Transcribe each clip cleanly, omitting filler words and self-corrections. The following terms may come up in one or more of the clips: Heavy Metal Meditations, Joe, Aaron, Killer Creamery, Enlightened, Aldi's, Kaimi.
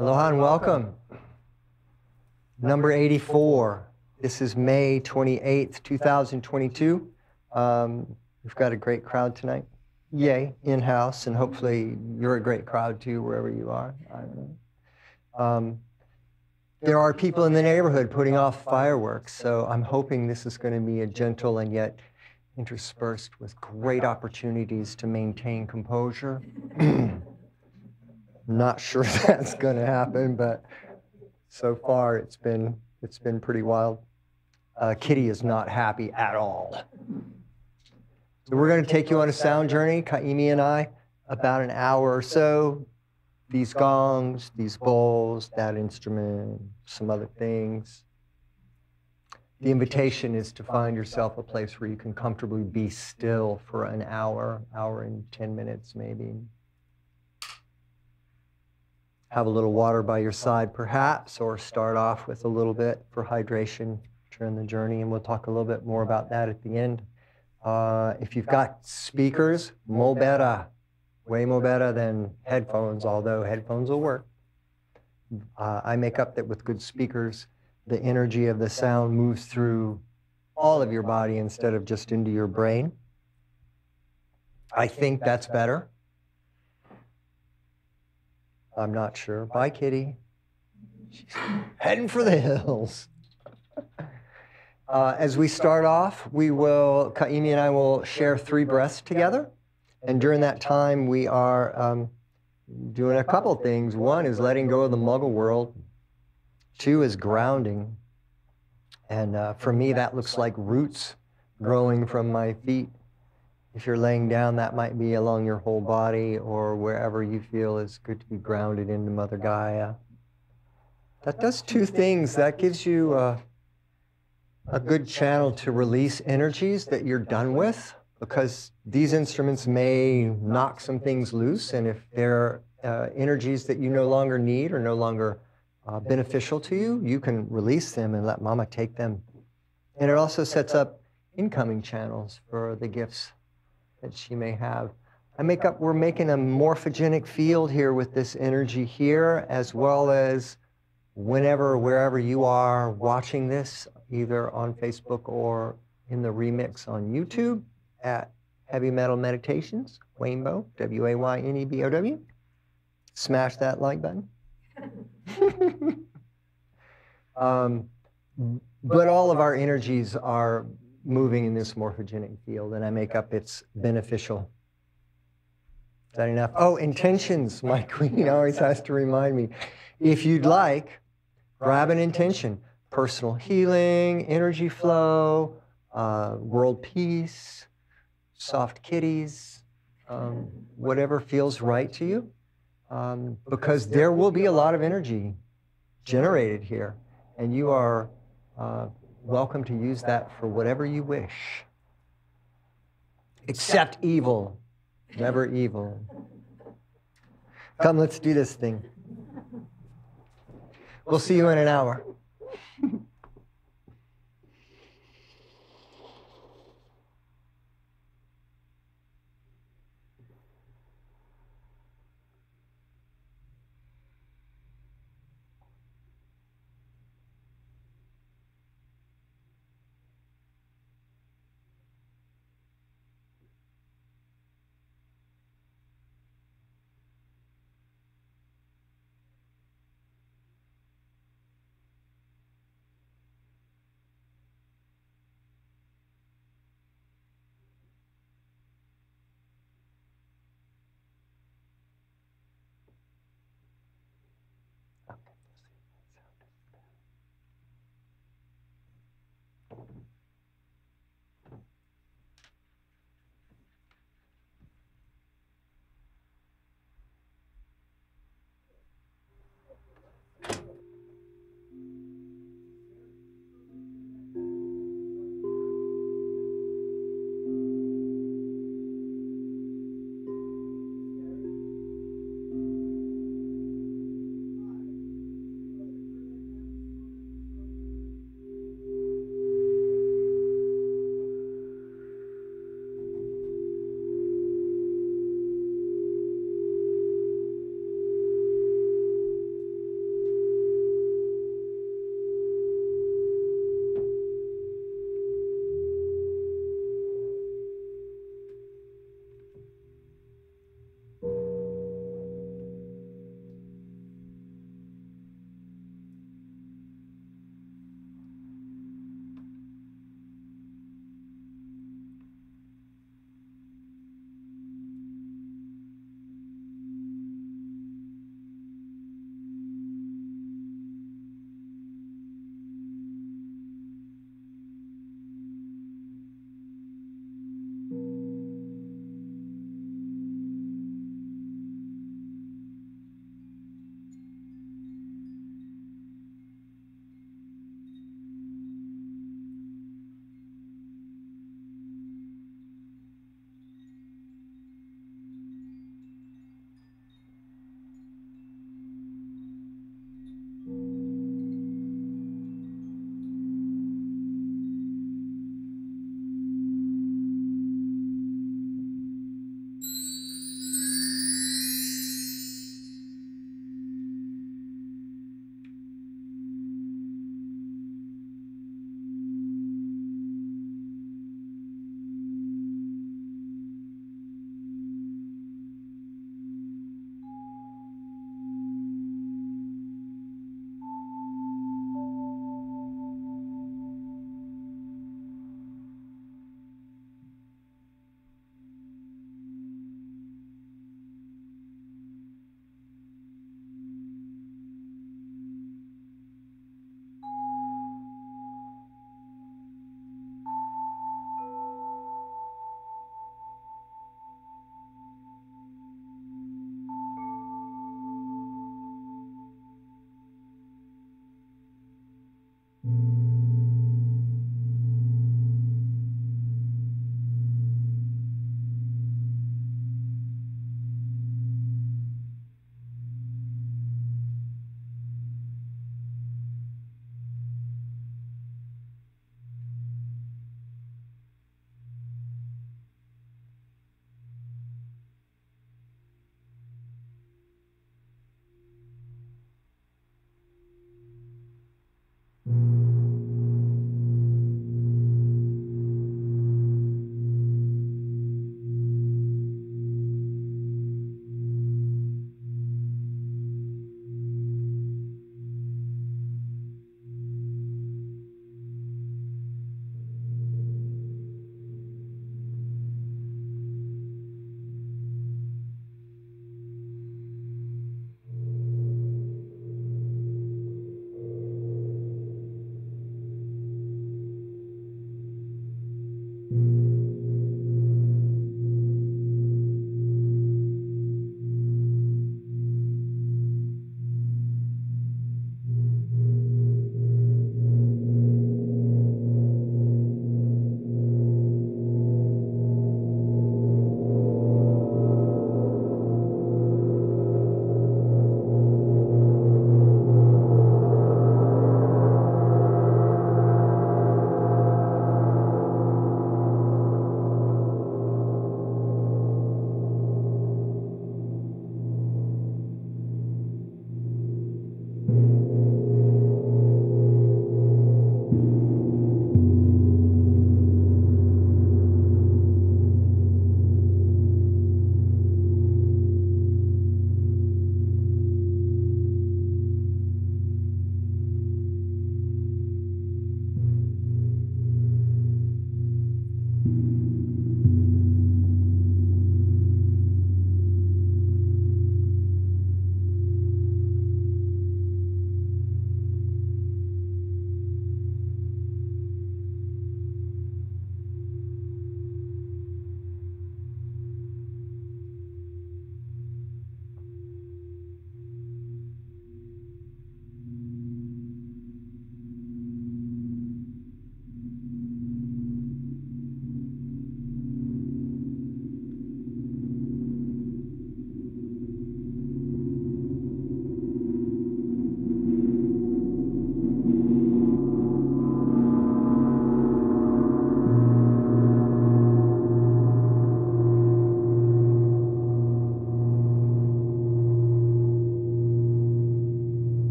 Aloha and welcome. Number 84. This is May 28th, 2022. We've got a great crowd tonight. Yay, in-house, and hopefully you're a great crowd too, wherever you are. I don't know. There are people in the neighborhood putting off fireworks, so I'm hoping this is going to be a gentle and yet interspersed with great opportunities to maintain composure. Not sure that's going to happen, but so far it's been pretty wild. Kitty is not happy at all. So we're going to take you on a sound journey, Kaimi and I, about an hour or so. These gongs, these bowls, that instrument, some other things. The invitation is to find yourself a place where you can comfortably be still for an hour, hour and 10 minutes maybe. Have a little water by your side, perhaps, or start off with a little bit for hydration during the journey, and we'll talk a little bit more about that at the end. If you've got speakers, mo better, way more better than headphones, although headphones will work. I make up that with good speakers, the energy of the sound moves through all of your body instead of just into your brain. I think that's better. I'm not sure. Bye, Kitty. She's heading for the hills. As we start off, Kaimi and I will share three breaths together. And during that time, we are doing a couple things. One is letting go of the muggle world. Two is grounding. And for me, that looks like roots growing from my feet. If you're laying down, that might be along your whole body or wherever you feel is good to be grounded into Mother Gaia. That does two things. That gives you a good channel to release energies that you're done with, because these instruments may knock some things loose, and if they're energies that you no longer need or no longer beneficial to you, you can release them and let Mama take them. And it also sets up incoming channels for the gifts that she may have. We're making a morphogenic field here with this energy here, as well as whenever, wherever you are watching this, either on Facebook or in the remix on YouTube at Heavy Metal Meditations, Wayne Bow, W-A-Y-N-E-B-O-W. Smash that like button. But all of our energies are moving in this morphogenic field, and I make up it's beneficial. Is that enough? Oh, intentions. My queen always has to remind me. If you'd like, grab an intention. Personal healing, energy flow, world peace, soft kitties, whatever feels right to you, because there will be a lot of energy generated here, and you are welcome to use that for whatever you wish. Except evil. Never evil. Come, let's do this thing. We'll see you in an hour.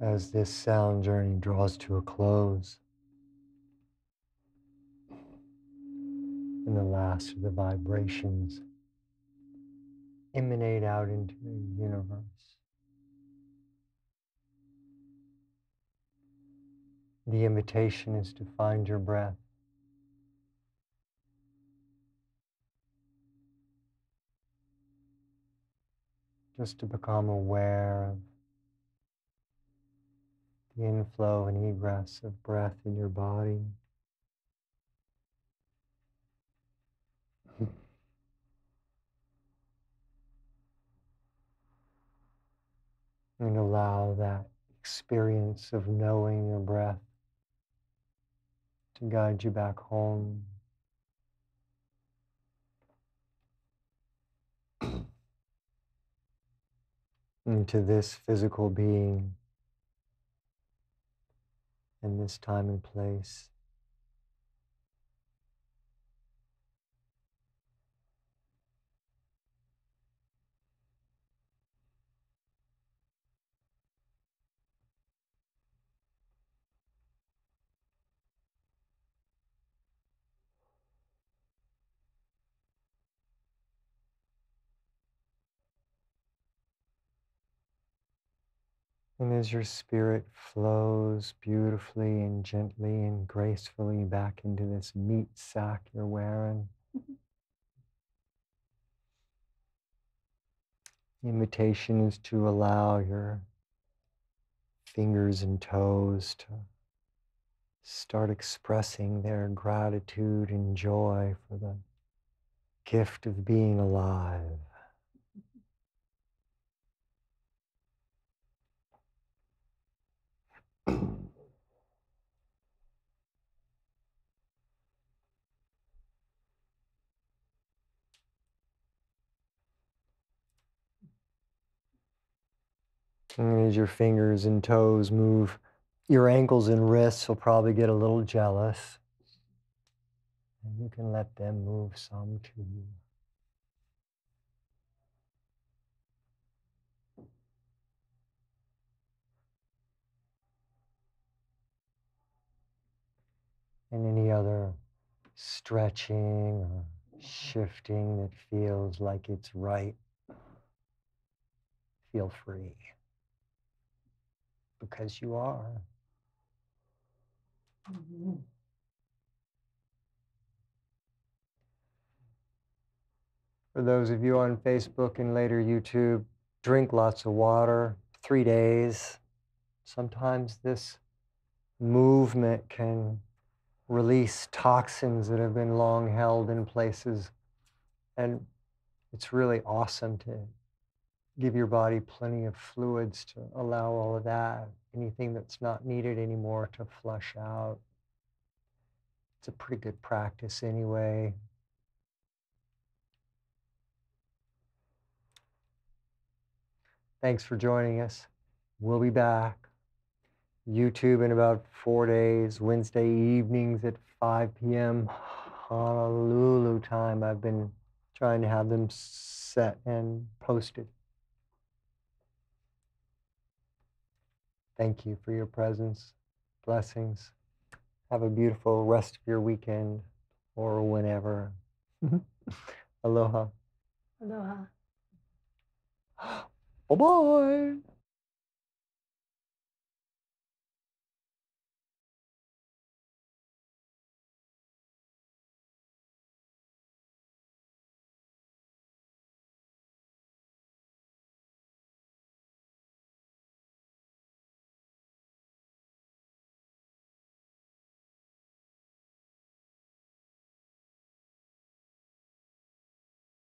As this sound journey draws to a close, and the last of the vibrations emanate out into the universe. The invitation is to find your breath. Just to become aware of the inflow and egress of breath in your body. And allow that experience of knowing your breath to guide you back home. Into this physical being, in this time and place. And as your spirit flows beautifully and gently and gracefully back into this meat sack you're wearing, the invitation is to allow your fingers and toes to start expressing their gratitude and joy for the gift of being alive. And as your fingers and toes move, your ankles and wrists will probably get a little jealous. And you can let them move some too. And any other stretching or shifting that feels like it's right, feel free. Because you are. Mm-hmm. For those of you on Facebook and later YouTube, drink lots of water, 3 days. Sometimes this movement can release toxins that have been long held in places. And it's really awesome to give your body plenty of fluids to allow all of that, anything that's not needed anymore to flush out. It's a pretty good practice anyway. Thanks for joining us. We'll be back. YouTube in about 4 days, Wednesday evenings at 5 p.m. Honolulu time. I've been trying to have them set and posted. Thank you for your presence, blessings. Have a beautiful rest of your weekend or whenever. Aloha. Aloha. Bye-bye.